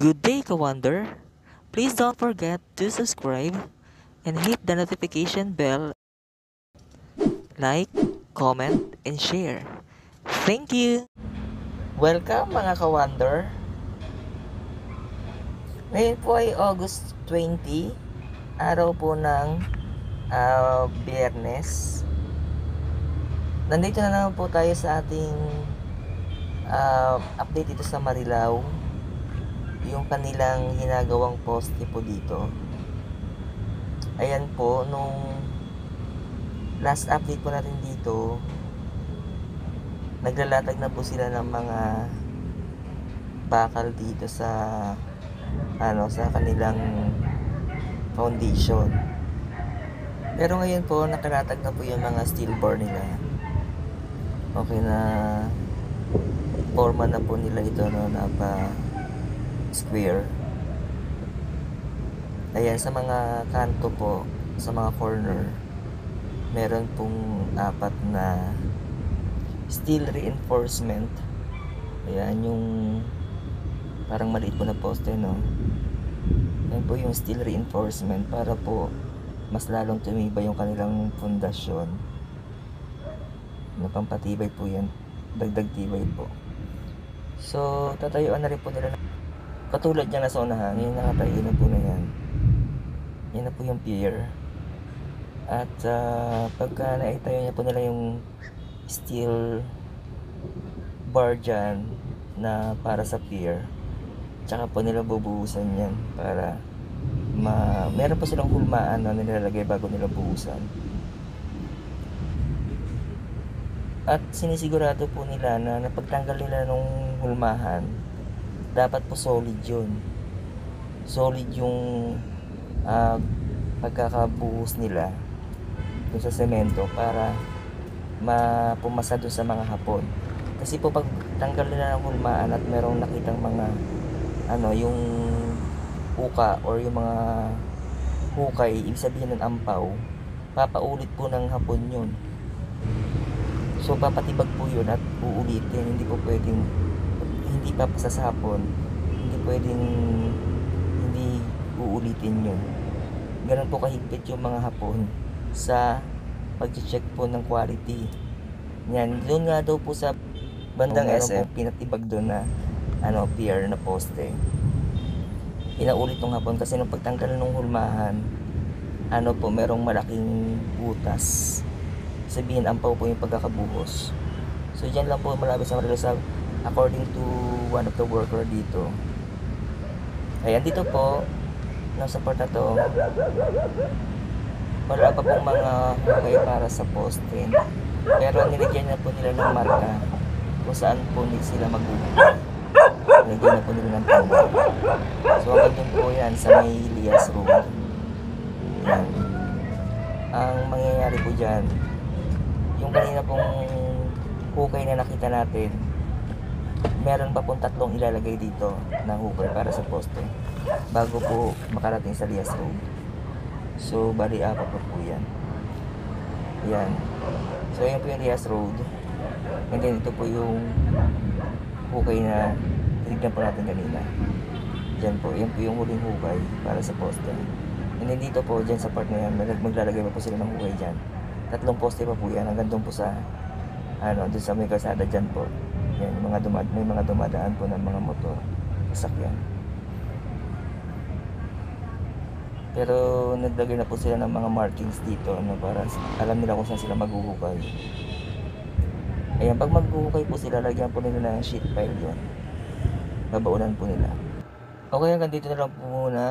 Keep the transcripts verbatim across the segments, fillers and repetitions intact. Good day, Kawander. Please don't forget to subscribe and hit the notification bell. Like, comment, and share. Thank you! Welcome mga Kawander. Ngayon po ay August twentieth, araw po ng uh, Biyernes. Nandito na naman po tayo sa ating uh, update dito sa Marilao, yung kanilang ginagawang poste po dito. Ayan po, nung last update po natin dito, naglalatag na po sila ng mga bakal dito sa ano, sa kanilang foundation. Pero ngayon po nakalatag na po yung mga steel bar nila. Okay na, forma na po nila ito, no, na pa square. Ayan, sa mga kanto po, sa mga corner, meron pong apat na steel reinforcement. Ayan, yung parang maliit po na poste, no? Ayan po yung steel reinforcement para po mas lalong tumiba yung kanilang pundasyon. Napampatibay po yan, dagdag tibay po. So tatayuan na rin po nila na, katulad niya nasa unahan, yun nakatayo na po na yan. Yan na po yung pier. At uh, pagka naitayo niya po nila yung steel bar dyan na para sa pier, tsaka po nila bubuhusan yan para ma meron po silang hulmaan na nilalagay bago nila buhusan. At sinisigurado po nila na napagtanggal nila nung hulmahan, dapat po solid yun. Solid yung uh, pagkakabuhos nila dun sa semento para mapumasa dun sa mga hapon. Kasi po pagtanggal nila ng hulmahan at merong nakitang mga ano, yung uka or yung mga hukay, ibig sabihin ng ampaw, papaulit po ng hapon yun. So papatibag po yun at uulitin, hindi po pwedeng hindi papasa sa hapon, hindi pwedeng hindi uulitin yun. Ganun po kahigpit yung mga hapon sa pag-check po ng quality. Yan, doon nga daw po sa bandang S M, pinatibag doon na ano, pier na poste. Pinaulit ng hapon kasi nung pagtanggal ng hulmahan, ano po, merong malaking butas. Sabihin, ampaw po yung pagkakabuhos. So dyan lang po malapit sa Marilao, according to one of the worker dito. Ayan, dito po ng support na to, wala pa pong mga hukay para sa poste, pero nilagyan na po nila ng marka kung saan po sila magbubuhay. Nilagyan na po nila ng tawag. So hanggang dun po yan sa may Lias Room. Ayan, ang mangyayari po dyan, yung kanina pong hukay na nakita natin, meron pa pong tatlong ilalagay dito na hukay para sa poste bago po makarating sa Lias Road. So bali apa po po yan. Yan, so yan po yung Lias Road. And then ito po yung hukay na tinignan po natin kanina. Dyan po, yan po yung huling hukay para sa poste. And then dito po, dyan sa part na yan, maglalagay pa po sila ng hukay dyan. Tatlong poste pa po yan, hanggang doon po sa ano, doon sa may kasada dyan po. Yan, mga dumad, may mga dumadaan po ng mga motor, sasakyan. Pero naglagay na po sila ng mga markings dito, ano, para alam nila kung saan sila maghuhukay. Ayan, pag maghuhukay po sila, lagyan po nila ng sheet pile yun. Babaunan po nila. Okay, hanggang dito na lang po muna.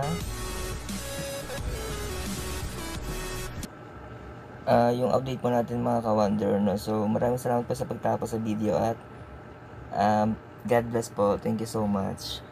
Uh, yung update po natin mga Kawander, no? So maraming salamat po sa pagtapos sa video at um, God bless po. Thank you so much.